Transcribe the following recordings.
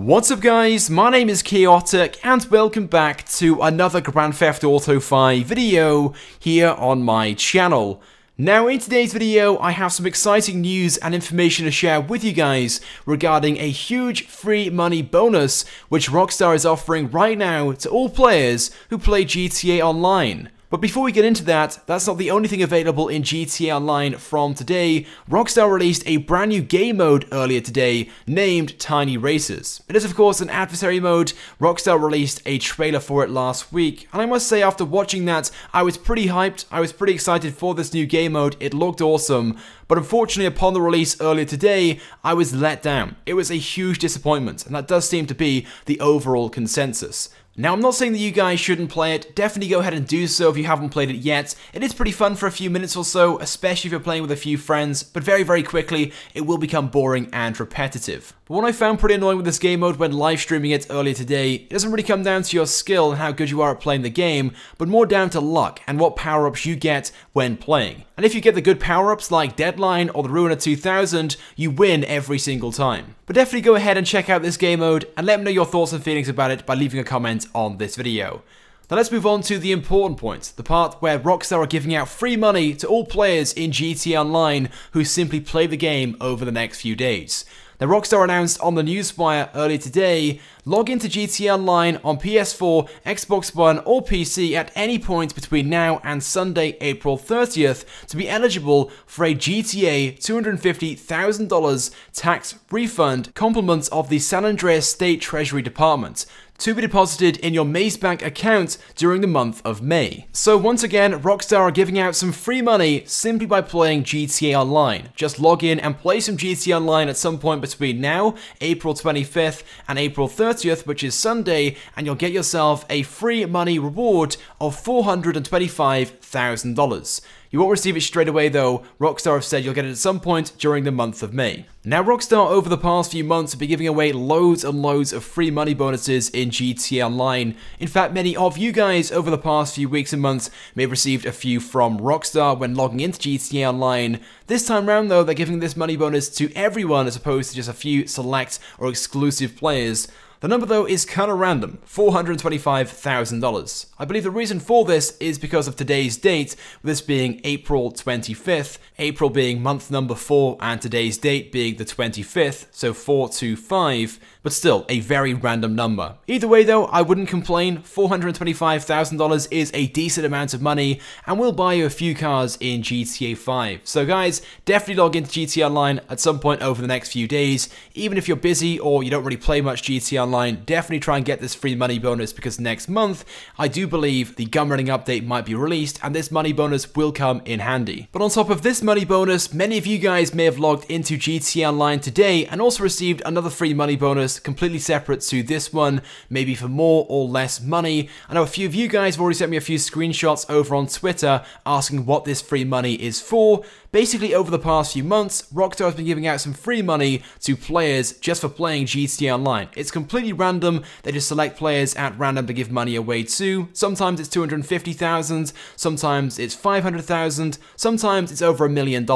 What's up guys, my name is Chaotic and welcome back to another Grand Theft Auto V video here on my channel. Now in today's video I have some exciting news and information to share with you guys regarding a huge free money bonus which Rockstar is offering right now to all players who play GTA Online. But before we get into that, that's not the only thing available in GTA Online from today. Rockstar released a brand new game mode earlier today named Tiny Races. It is of course an adversary mode. Rockstar released a trailer for it last week, and I must say after watching that I was pretty hyped, I was pretty excited for this new game mode, it looked awesome. But unfortunately upon the release earlier today, I was let down. It was a huge disappointment, and that does seem to be the overall consensus. Now, I'm not saying that you guys shouldn't play it, definitely go ahead and do so if you haven't played it yet. It is pretty fun for a few minutes or so, especially if you're playing with a few friends, but very, very quickly, it will become boring and repetitive. But what I found pretty annoying with this game mode when live streaming it earlier today, it doesn't really come down to your skill and how good you are at playing the game, but more down to luck and what power-ups you get when playing. And if you get the good power-ups like Deadline or The Ruiner 2000, you win every single time. But definitely go ahead and check out this game mode and let me know your thoughts and feelings about it by leaving a comment on this video. Now let's move on to the important point, the part where Rockstar are giving out free money to all players in GTA Online who simply play the game over the next few days. Now Rockstar announced on the Newswire earlier today, log into GTA Online on PS4, Xbox One or PC at any point between now and Sunday, April 30th to be eligible for a GTA $250,000 tax refund, compliments of the San Andreas State Treasury Department, to be deposited in your Maze Bank account during the month of May. So once again, Rockstar are giving out some free money simply by playing GTA Online. Just log in and play some GTA Online at some point between now, April 25th and April 30th, which is Sunday, and you'll get yourself a free money reward of $425,000. You won't receive it straight away though, Rockstar have said you'll get it at some point during the month of May. Now Rockstar over the past few months have been giving away loads and loads of free money bonuses in GTA Online. In fact, many of you guys over the past few weeks and months may have received a few from Rockstar when logging into GTA Online. This time round though, they're giving this money bonus to everyone as opposed to just a few select or exclusive players. The number though is kinda random, $425,000. I believe the reason for this is because of today's date, with this being April 25th, April being month number 4 and today's date being the 25th, so 425, but still a very random number. Either way though, I wouldn't complain, $425,000 is a decent amount of money and will buy you a few cars in GTA 5. So guys, definitely log into GTA Online at some point over the next few days, even if you're busy or you don't really play much GTA Online. Definitely try and get this free money bonus because next month I do believe the gun running update might be released and this money bonus will come in handy. But on top of this money bonus, many of you guys may have logged into GTA Online today and also received another free money bonus completely separate to this one, maybe for more or less money. I know a few of you guys have already sent me a few screenshots over on Twitter asking what this free money is for. Basically over the past few months, Rockstar has been giving out some free money to players just for playing GTA Online. It's completely random, they just select players at random to give money away to. Sometimes it's $250,000, sometimes it's $500,000, sometimes it's over $1 million.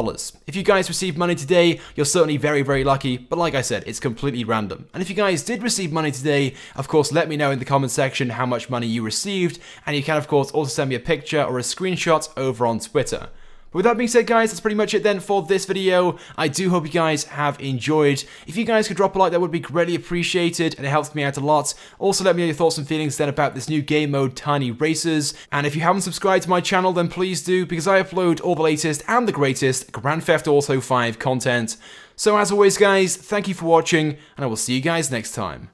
If you guys received money today, you're certainly very, very lucky, but like I said, it's completely random. And if you guys did receive money today, of course let me know in the comment section how much money you received, and you can of course also send me a picture or a screenshot over on Twitter. With that being said guys, that's pretty much it then for this video. I do hope you guys have enjoyed. If you guys could drop a like, that would be greatly appreciated and it helps me out a lot. Also let me know your thoughts and feelings then about this new game mode Tiny Races. And if you haven't subscribed to my channel then please do, because I upload all the latest and the greatest Grand Theft Auto V content. So as always guys, thank you for watching and I will see you guys next time.